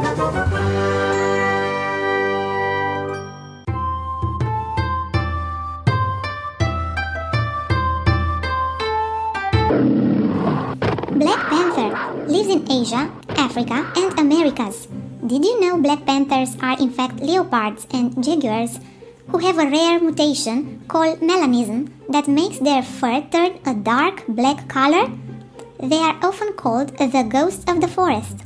Black Panther lives in Asia, Africa, and Americas. Did you know Black Panthers are in fact leopards and jaguars who have a rare mutation called melanism that makes their fur turn a dark black color? They are often called the ghosts of the forest.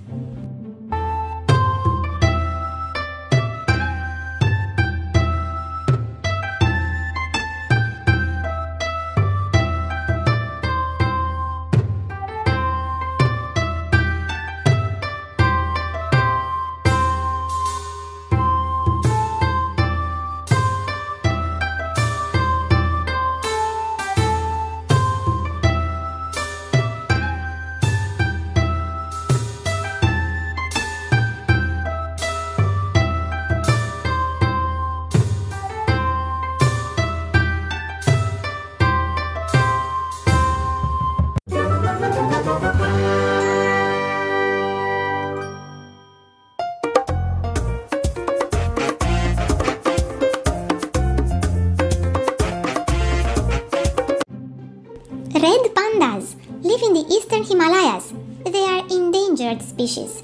Red pandas live in the eastern Himalayas. They are endangered species.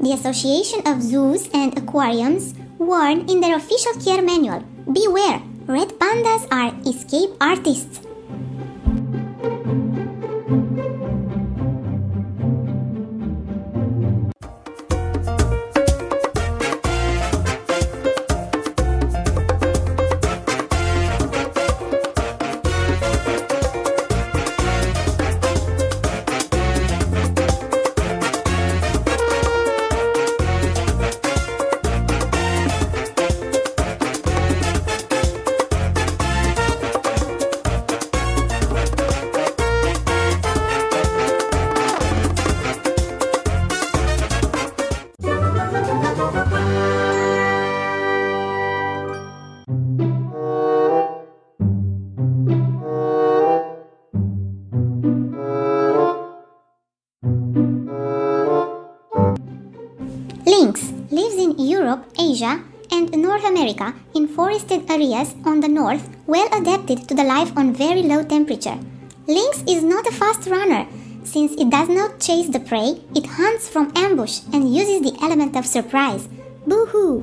The Association of Zoos and Aquariums warn in their official care manual, beware, red pandas are escape artists. Lynx lives in Europe, Asia, and North America in forested areas on the north, well adapted to the life on very low temperature. Lynx is not a fast runner. Since it does not chase the prey, it hunts from ambush and uses the element of surprise. Boo-hoo!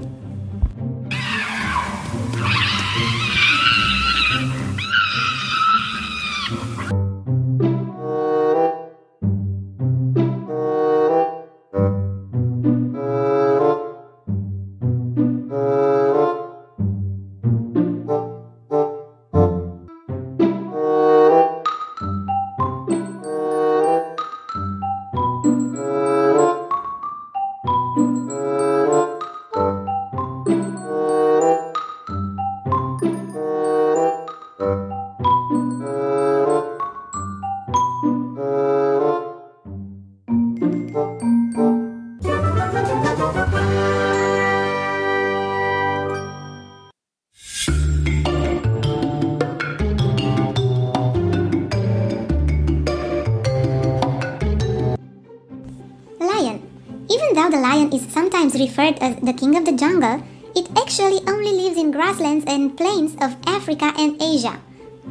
Though the lion is sometimes referred as the king of the jungle, it actually only lives in grasslands and plains of Africa and Asia.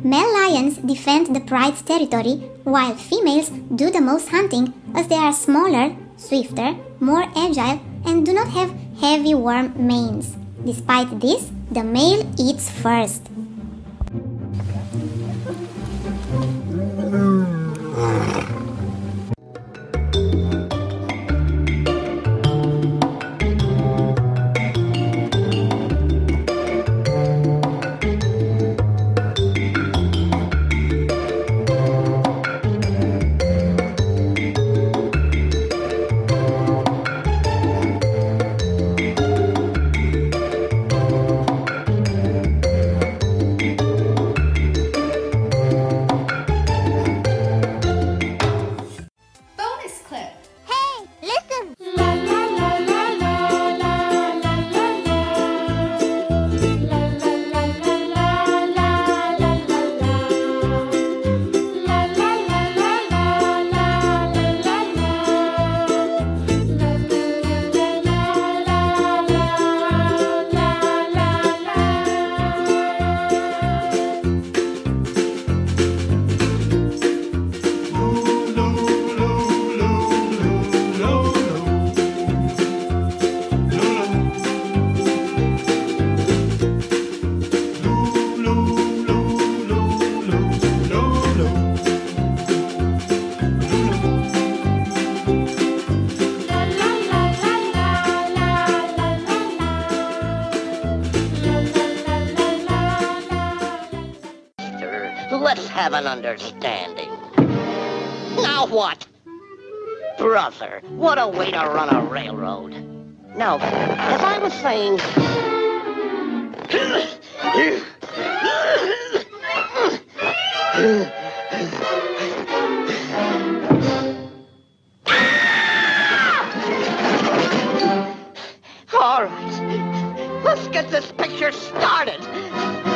Male lions defend the pride's territory, while females do the most hunting as they are smaller, swifter, more agile, and do not have heavy warm manes. Despite this, the male eats first. Let's have an understanding. Now what? Brother, what a way to run a railroad. Now, as I was saying... All right, let's get this picture started.